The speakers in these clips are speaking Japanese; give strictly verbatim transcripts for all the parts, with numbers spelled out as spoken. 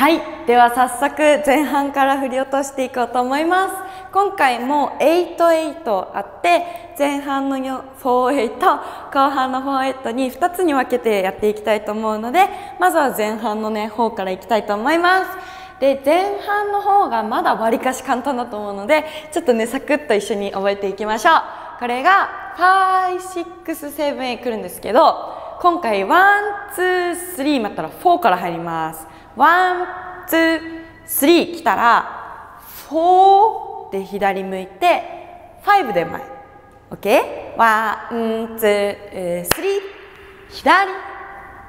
はい、では早速前半から振り落としていこうと思います。今回もはちはちあって、前半のよんはち、後半のよんはちにふたつに分けてやっていきたいと思うので、まずは前半のね、方からいきたいと思います。で、前半の方がまだわりかし簡単だと思うので、ちょっとね、サクッと一緒に覚えていきましょう。これがご、ろく、ななへ来るんですけど、今回いち、に、さんまたらよんから入ります。いち、に、さん来たらよんで左向いてごで前。OK？ いち、に、さん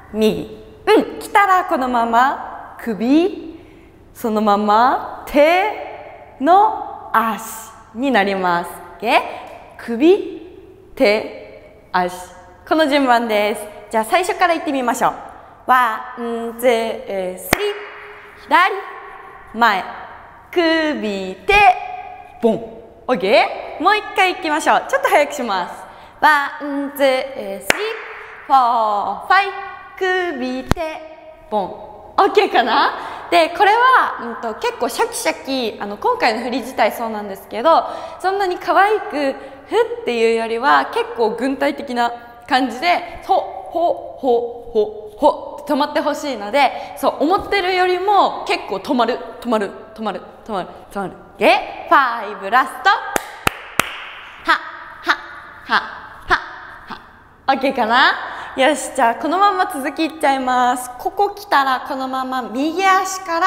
左右。うん。来たらこのまま首そのまま手の足になります。OK？ 首手足この順番です。じゃあ最初から行ってみましょう。ワン、ツー、スリー、左、前、首、手、ボン。オッケー？もう一回行きましょう。ちょっと早くします。ワン、ツー、スリー、フォー、ファイ、首、手、ボン。オッケーかな？で、これは、うんと、結構シャキシャキ、あの、今回の振り自体そうなんですけど、そんなに可愛く、ふっていうよりは、結構軍隊的な感じで、そう。ほ、ほ、ほ、ほって止まってほしいので、そう、思ってるよりも結構止まる、止まる、止まる、止まる、止まる。で、ファイブラスト。は、は、は、は、は。オッケーかな？よし、じゃあこのまま続きいっちゃいます。ここ来たらこのまま右足か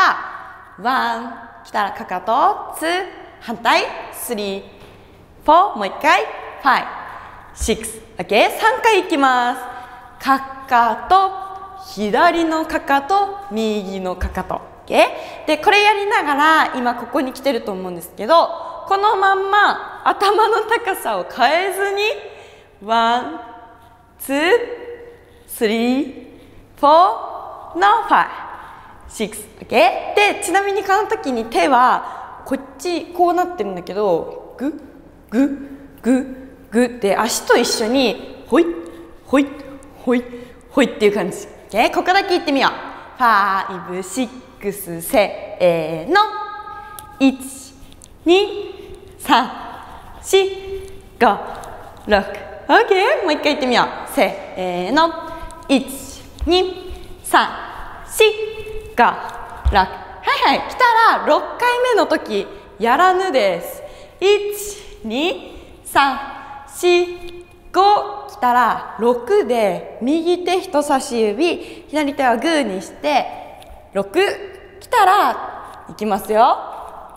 ら、ワン、来たらかかと、ツー、反対、スリー、フォー、もう一回、ファイ、シックス。オッケー？三回いきます。かかと、左のかかと、右のかかと。OK？ で、これやりながら、今ここに来てると思うんですけど、このまんま頭の高さを変えずに、ワン、ツー、スリー、フォー、ナンファイ、シックス。OK？ で、ちなみにこの時に手は、こっち、こうなってるんだけど、グッ、グッ、グッ、グッって足と一緒に、ほい、ほい、ほい、ほいっていう感じ。OK？ ここだけいってみよう。ファイブ、ろく、せーの。いち、に、さん、よん、ご、ろく。OK？ もう一回いってみよう。せーの。いち、に、さん、よん、ご、ろく。はいはい。来たらろっかいめの時、やらぬです。いち、に、さん、よん、ご、来たらろくで右手人差し指左手はグーにしてろく来たらいきますよ。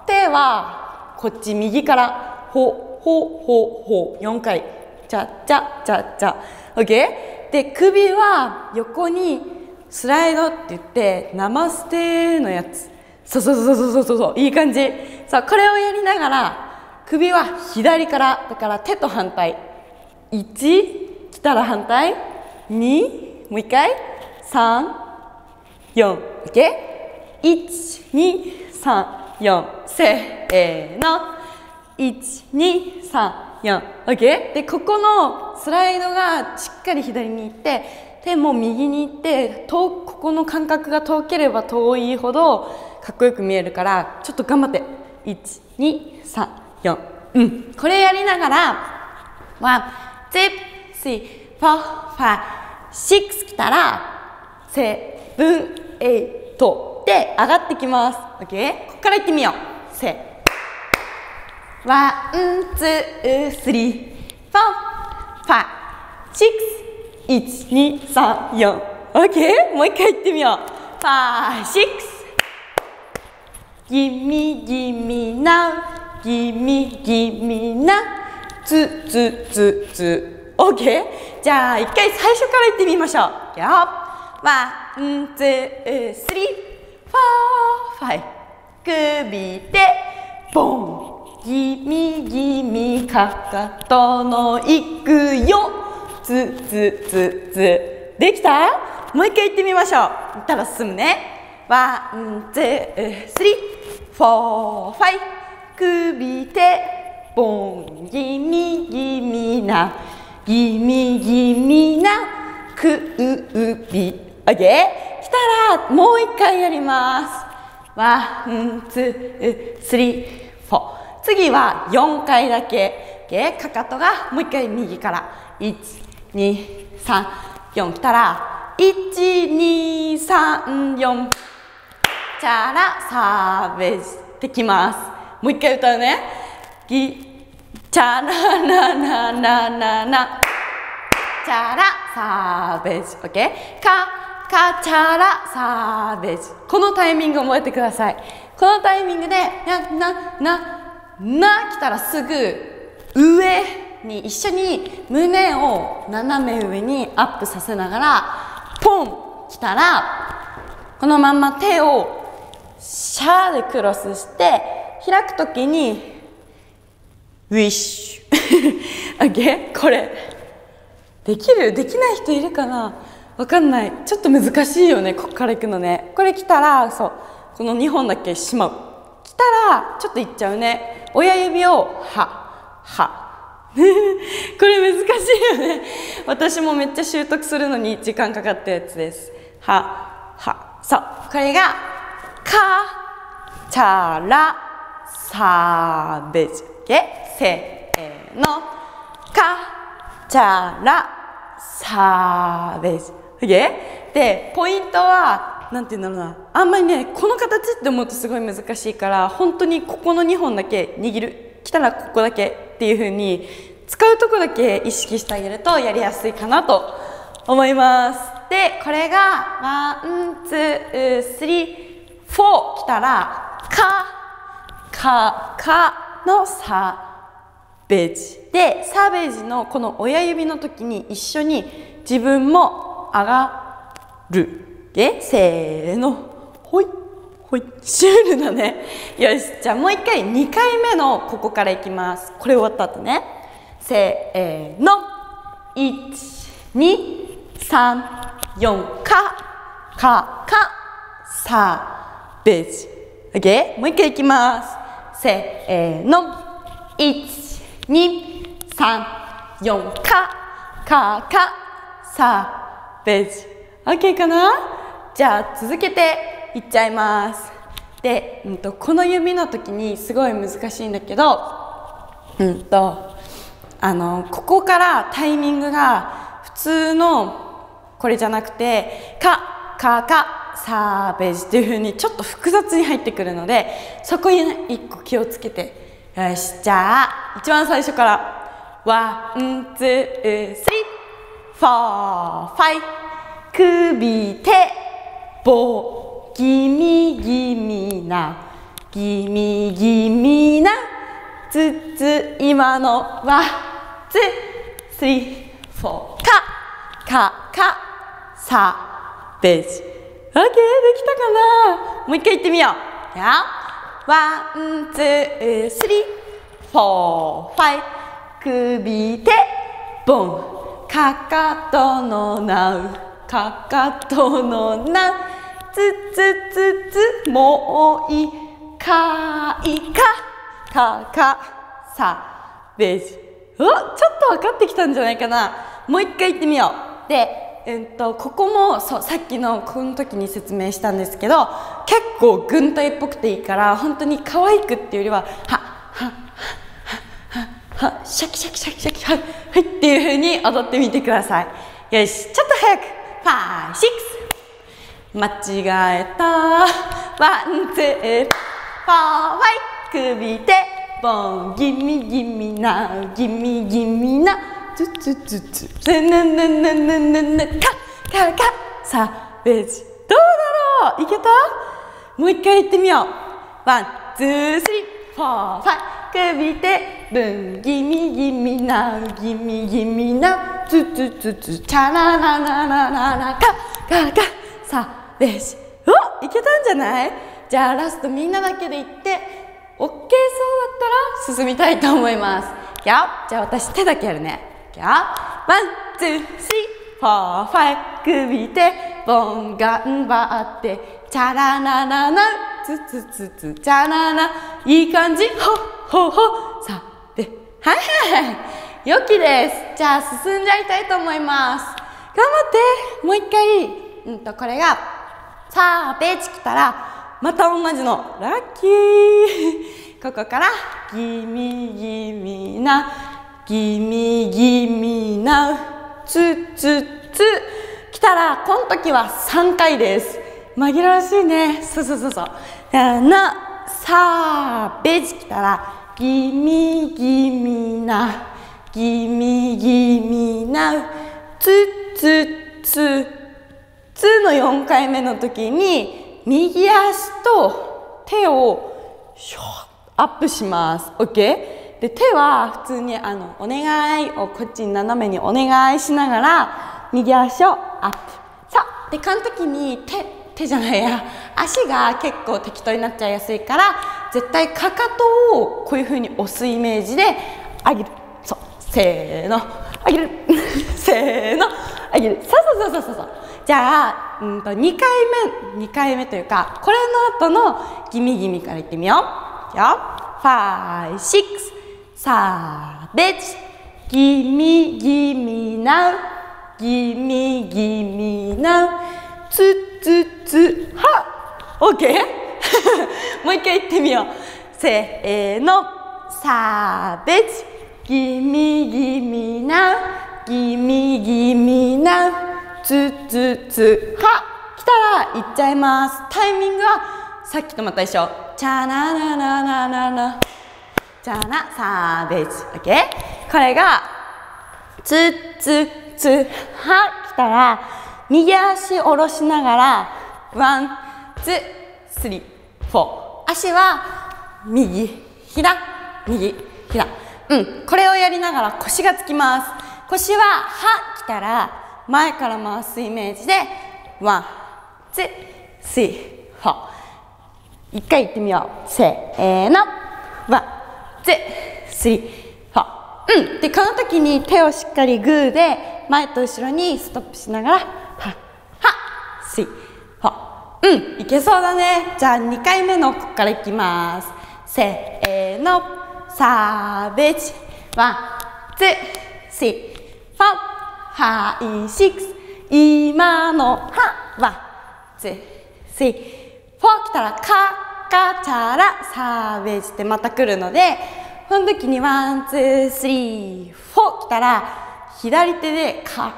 手はこっち右からほほほほよんかいチャチャチャチャ OK で首は横にスライドって言ってナマステのやつそうそうそうそうそうそういい感じさあこれをやりながら首は左からだから手と反対いち来たら反対にもう一回さんよん OK いち、に、さん、よんせーの いち、に、さん、よん OK でここのスライドがしっかり左に行って手も右に行って遠ここの間隔が遠ければ遠いほどかっこよく見えるからちょっと頑張っていち、に、さん、よんうんこれやりながらワンいち、に、さん、よん、ご、ろく来たらなな、はちで上がってきます。OK？ ここからいってみよう。せーいち、に、さん、よん、ご、ろく、なな、はち、きゅう、じゅう、じゅういち、に、さん、よん OK？ もう一回いってみよう。ご、ろく Give me, give me now Give me, give me nowつ、つ、つ、つ。OK？ じゃあ、一回最初からいってみましょう。いくよ。ワン、ツー、スリー、フォー、ファイブ。首で、ボン。ギミギミ、かかとのいくよ。つ、つ、つ、つ。できた？もう一回いってみましょう。いったら進むね。ワン、ツー、スリー、フォー、ファイブ。首で、ボンギミギミなギミギミなくうび OK 来たらもう一回やりますワン、ツー、スリー、フォー。次はよんかいだけ。で、かかとがもう一回右から。いち、に、さん、よん来たら、いち、に、さん、よん。チャラ、サーベジってきます。もう一回歌うね。ギ、チャラ、ナ、ナ、ナ、ナ、ナ。チャラ、サーベジ。オッケー。か、カチャラサーベージ。このタイミング覚えてください。このタイミングで、な、な、な、な、来たらすぐ上に一緒に胸を斜め上にアップさせながら、ポン来たら、このまんま手をシャーでクロスして、開くときに、ウィッシュ。あげこれ。できる？できない人いるかな？わかんない。ちょっと難しいよね。ここから行くのね。これ来たら、そう。このにほんだけしまう。来たら、ちょっと行っちゃうね。親指を、は、は。これ難しいよね。私もめっちゃ習得するのに時間かかったやつです。は、は。そう。これが、か、ちゃら、さーべじ。せーの。か、ちゃら、さーべじ。で、ポイントは、なんていうんだろうな、あんまりね、この形って思うとすごい難しいから、本当にここのにほんだけ握る、来たらここだけっていう風に、使うとこだけ意識してあげるとやりやすいかなと思います。で、これが、ワン、ツー、スリー、フォー来たら、か、か、かのさ、ベージ。で、サーベージのこの親指の時に一緒に自分も上がる。で、せーの。ほい、ほい。シュールだね。よし。じゃあもう一回にかいめのここからいきます。これ終わった後ね。せーの。いち、に、さん、よん、か、か、か、サーベージ。OK？ もう一回いきます。せーの。いち、に、さん、よん、か、か、か、さ、ベージ。OK かな？じゃあ続けていっちゃいます。で、うんと、この指の時にすごい難しいんだけど、うんと、あの、ここからタイミングが普通のこれじゃなくて、か、か、か、さ、ベージっていう風にちょっと複雑に入ってくるので、そこに一個気をつけて。よし、じゃあ、一番最初から。ワン、ツー、スリー、フォー、ファイ。首、手、棒。ギミギミな。ギミギミな。つつ、今の。ワン、ツー、スリー、フォー。か、か、か、さ、ベージ。オッケー、できたかな？もう一回言ってみよう。やワン、ツー、スリー、フォー、ファイ。首手、ボン。かかとのなう。かかとのなう。つつつつ、もういい。かいか。かか、さ、ベージ。お、ちょっと分かってきたんじゃないかな。もう一回言ってみよう。で、えっと、ここもそうさっきのこの時に説明したんですけど、結構軍隊っぽくていいから本当に可愛くっていうよりは「はっはっはっはっはシャキシャキシャキシャキはいはい」っていう風に踊ってみてください。よし、ちょっと早くファイブ、シックス間違えたワンツーフォーファイ首手ボンギミギミなギミギミなツツツツツねねねねねねねかかかさベージ。どうだろう、いけた？もう一回いってみよう。ワンツースリーフォーファイ首手ブンギミギミなギミギミなツツツツチャララララララかかかさベージ。お、いけたんじゃない？じゃあラストみんなだけでいって OK そうだったら進みたいと思います。じゃあ私手だけやるね。ワン、ツー、スリー、フォー、ファイブ、首手、ボン、頑張って、チャララララ、ツツツツ、チャララ、いい感じ、ほ、ほ、ほ、さ、で、はいはい、よきです。じゃあ進んじゃいたいと思います。頑張って、もう一回、うんと、これが、さあ、ベージ来たら、また同じのラッキー。ここからギミギミな、ギミギミな、ツツツ来たらこの時はさんかいです。紛らわしいね。そうそうそうそう。なさあベジ来たらギミギミな、ギミギミな、ツツツツのよんかいめの時に右足と手をシュッアップします。OK? で、手は普通にあのお願いをこっちに斜めにお願いしながら右足をアップ。さあ、で、この時に手、手じゃないや、足が結構適当になっちゃいやすいから絶対かかとをこういう風に押すイメージで上げる。そう。せーの。上げる。せーの。上げる。そうそうそうそうそう。じゃあ、うんとにかいめ、にかいめというか、これの後のギミギミからいってみよう。いくよ。ご、ろく、さあ、ベチ、ギミギミナウ、ギミギミナウ、ツツツ、はっ OK? もう一回いってみよう。せーの、さあ、ベチ、ギミギミナウ、ギミギミナウ、ツツツは来たら行っちゃいます。タイミングはさっきとまた一緒。チャナナナナナナチャナサーベージ。オッケー。これがツツツは来たら右足下ろしながらワンツースリーフォー、足は右左右左、うん、これをやりながら腰がつきます。腰はは来たら前から回すイメージでワン、ツー、スリー、フォー。一回いってみよう。せーの。ワン、ツー、スリー、フォー。うん。で、この時に手をしっかりグーで前と後ろにストップしながら、は、は、スリー、フォー。うん。いけそうだね。じゃあにかいめのここからいきます。せーの。サーベージ。ワン、ツー、スリー、フォー。はい、シックス。今のは、ワン、ツー、スリー、フォー。来たら、か、か、チャラ、サーベージってまた来るので、この時にワン、ツー、スリー、フォー。来たら、左手で、か、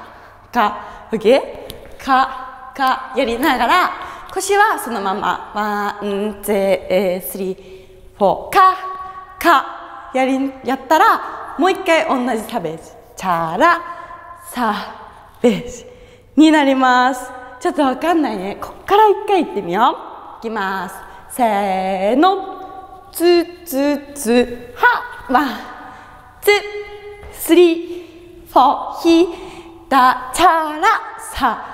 か、オッケー？か、か、やりながら、腰はそのまま、ワン、ツー、スリー、フォー。か、か、やり、やったら、もう一回同じサーベージ。チャラ、さあ、ベージになります。ちょっとわかんないね。こっから一回いってみよう。いきます。せーの。ツツツハワンツスリーフォーヒダチャラサ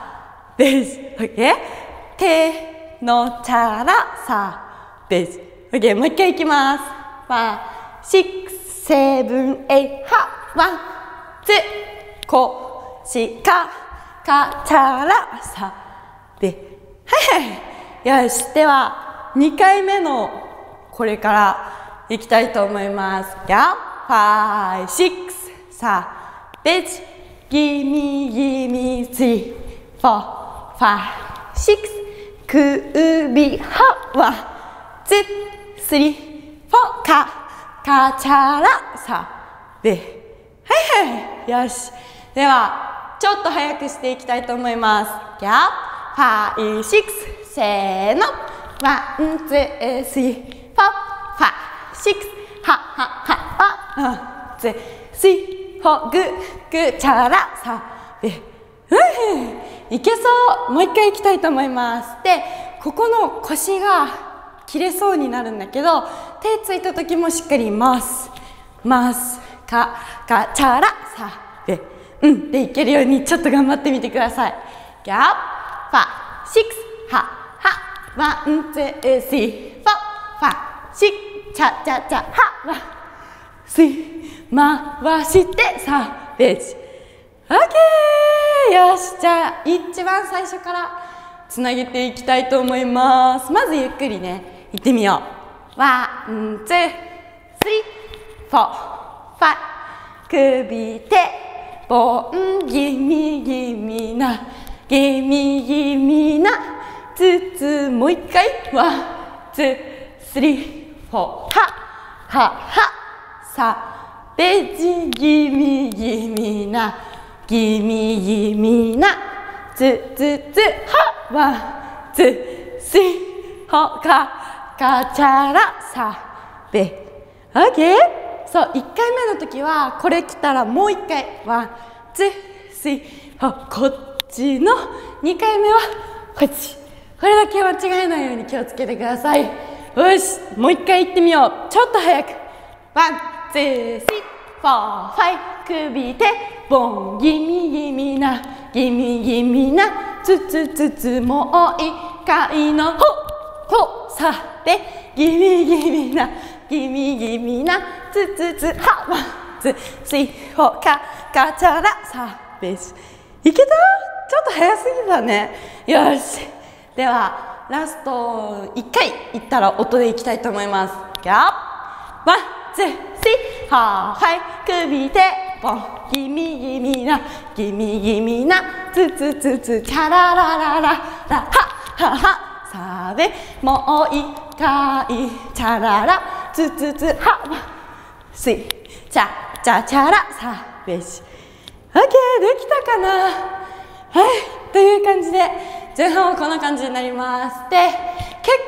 ベージ。オッケー。手のチャラサベージ。オッケー。もう一回いきます。ワンシックスセブンエイハワンツこし、か、か、ちゃら、さ、で。はいはい。よし。では、にかいめのこれからいきたいと思います。や、ご、ろく、さ、ベチ、ギミギミ、さん、よん、ご、ろく、首、は、わ、ツ、さん、よん、か、か、ちゃら、さ、で。はいはい。よし。では、ちょっと早くしていきたいと思います。ギャップ、ファイ、シックス、せーの。ワン、ツー、スリー、フォー、ファイ、シックス、ハッハッハッ、ワン、ツー、スリー、フォー、グー、グー、チャラ、サビ。うん、いけそう。もう一回いきたいと思います。で、ここの腰が切れそうになるんだけど、手ついた時もしっかり回す。回す。か、か、チャラ、サビ。うん、でいけるようにちょっと頑張ってみてください。ギャッファシックスハハワンツースリーフォーファシッチャチャチャハワンスリー回してさあベージ。オッケー。よし。じゃあ一番最初からつなげていきたいと思います。まずゆっくりねいってみよう。ワンツースリーフォーファ首手ボンギミギミなギミギミなツツもう一回ワンワン、ツー、スリー、フォー、はははさべじぎみぎみなぎみぎみなつつつはわつしほかかちゃらさべ。オッケー。そう、いっかいめの時はこれ来たらもういっかいワンツシホこっちのにかいめはこっち。これだけ間違えないように気をつけてください。よし、もう一回いってみよう。ちょっと早く。ワン、ツー、スリー、フォー、ファイ、首手、ボン、ギミギミな、ギミギミな、つつつつ、もう一回の、ほ、ほ、さて、ギミギミな、ギミギミな、つつつ、は、ワン、ツー、スリー、フォー、か、かちゃら、さ、べし。いけた？ちょっと早すぎたね。よし。では、ラストいっかいいったら音でいきたいと思います。ギャッワン、ツー、スリー、ハー、はい、首手、ポン、ギミギミな、ギミギミな、ツツツツ、チャラララララ、ハッハハ、サベ、もう一回、チャララ、ツツツ、ハッ、スイ、チャ、チャチャラ、サベシ。オッケー、できたかな？はい、という感じで、前半はこんな感じになります。で、結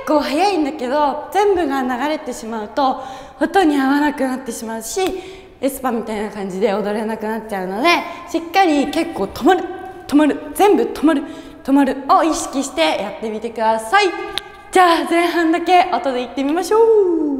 構早いんだけど全部が流れてしまうと音に合わなくなってしまうし、エスパみたいな感じで踊れなくなっちゃうので、しっかり結構止まる止まる全部止まる止まるを意識してやってみてください。じゃあ前半だけ後でいってみましょう。